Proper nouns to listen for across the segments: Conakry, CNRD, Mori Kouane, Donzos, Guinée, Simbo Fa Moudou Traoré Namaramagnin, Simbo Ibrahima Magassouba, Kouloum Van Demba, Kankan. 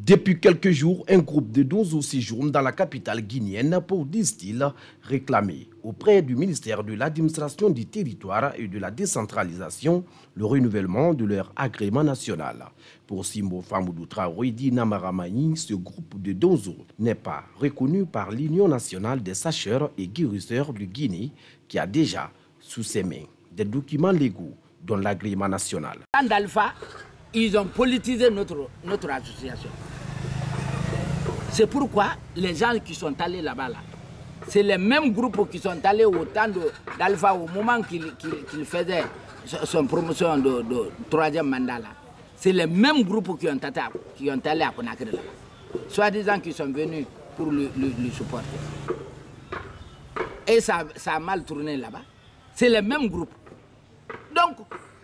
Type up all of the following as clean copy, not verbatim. Depuis quelques jours, un groupe de 12 séjourne dans la capitale guinéenne pour, disent-ils, réclamer auprès du ministère de l'administration du territoire et de la décentralisation le renouvellement de leur agrément national. Pour Simbo Fa Moudou Traoré Namaramagnin, ce groupe de Donzos n'est pas reconnu par l'Union nationale des sacheurs et guérisseurs de Guinée qui a déjà sous ses mains des documents légaux dont l'agrément national. Ils ont politisé notre association. C'est pourquoi les gens qui sont allés là-bas, c'est les mêmes groupes qui sont allés au temps d'Alpha, au moment qu'il faisait son promotion de troisième mandat. C'est les mêmes groupes qui ont allé à Conakry là-bas. Soi-disant qu'ils sont venus pour le supporter. Et ça a mal tourné là-bas. C'est les mêmes groupes. Donc,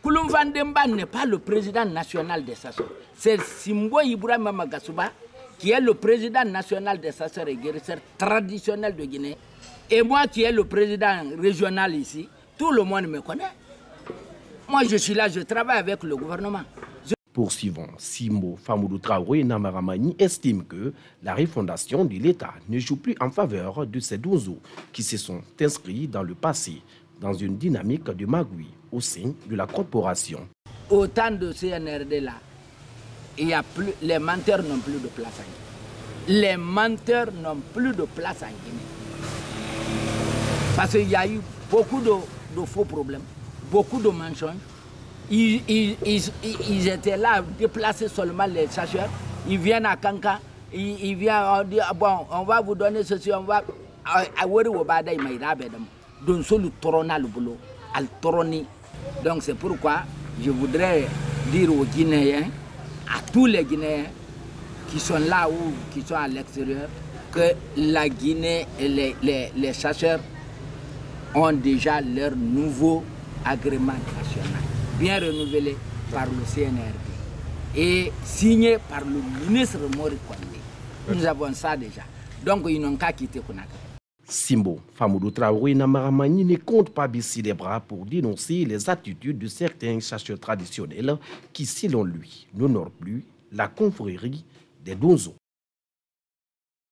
Kouloum Van Demba n'est pas le président national des sacheurs. C'est Simbo Ibrahima Magassouba qui est le président national des sacheurs et guérisseurs traditionnels de Guinée. Et moi qui est le président régional ici, tout le monde me connaît. Moi je suis là, je travaille avec le gouvernement. Poursuivant, Simbo Fa Moudou Traoré Namaramagnin estime que la refondation de l'État ne joue plus en faveur de ces 12 eaux qui se sont inscrits dans le passé, dans une dynamique de magouille au sein de la corporation. Autant de CNRD là, il y a plus, les menteurs n'ont plus de place en Guinée. Les menteurs n'ont plus de place en Guinée. Parce qu'il y a eu beaucoup de faux problèmes, beaucoup de mensonges. Ils étaient là, déplacer seulement les sacheurs. Ils viennent à Kankan, ils viennent, on dit, bon, on va vous donner ceci, on va... Donc c'est pourquoi je voudrais dire aux Guinéens, à tous les Guinéens qui sont là ou qui sont à l'extérieur, que la Guinée et les chasseurs ont déjà leur nouveau agrément national, bien renouvelé par le CNRD et signé par le ministre Mori Kouane. Nous avons ça déjà. Donc ils n'ont qu'à quitter Conakry. Simbo Fa Moudou Traoré Namaramagnin ne compte pas baisser les bras pour dénoncer les attitudes de certains chasseurs traditionnels qui, selon lui, n'honorent plus la confrérie des Donzos.